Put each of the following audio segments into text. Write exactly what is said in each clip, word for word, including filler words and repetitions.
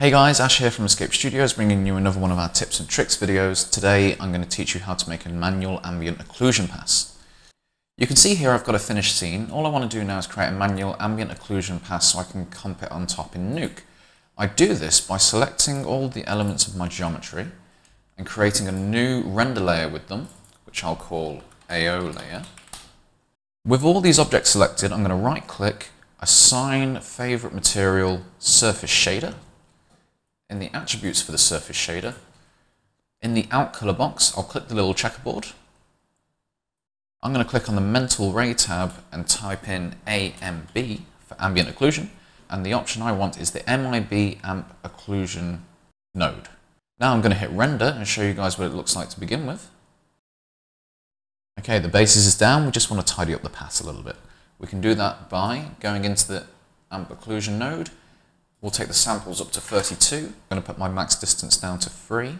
Hey guys, Ash here from Escape Studios, bringing you another one of our tips and tricks videos. Today I'm going to teach you how to make a manual ambient occlusion pass. You can see here I've got a finished scene. All I want to do now is create a manual ambient occlusion pass so I can comp it on top in Nuke. I do this by selecting all the elements of my geometry and creating a new render layer with them, which I'll call A O layer. With all these objects selected, I'm going to right click, assign favorite material surface shader. In the attributes for the surface shader, in the out color box, I'll click the little checkerboard. I'm going to click on the mental ray tab and type in A M B for ambient occlusion, and the option I want is the M I B amb occlusion node. Now I'm going to hit render and show you guys what it looks like to begin with. Okay, the basis is down, we just want to tidy up the pass a little bit. We can do that by going into the amb occlusion node. We'll take the samples up to thirty-two. I'm going to put my max distance down to three.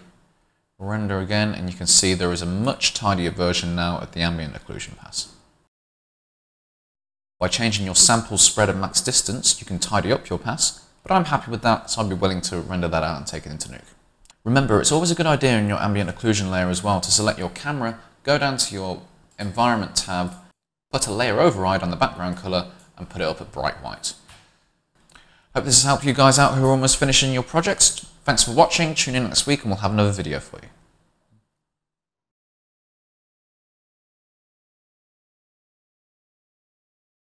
Render again, and you can see there is a much tidier version now at the ambient occlusion pass. By changing your sample spread and max distance, you can tidy up your pass, but I'm happy with that, so I'll be willing to render that out and take it into Nuke. Remember, it's always a good idea in your ambient occlusion layer as well to select your camera, go down to your environment tab, put a layer override on the background color, and put it up at bright white. Hope this has helped you guys out who are almost finishing your projects. Thanks for watching, tune in next week and we'll have another video for you.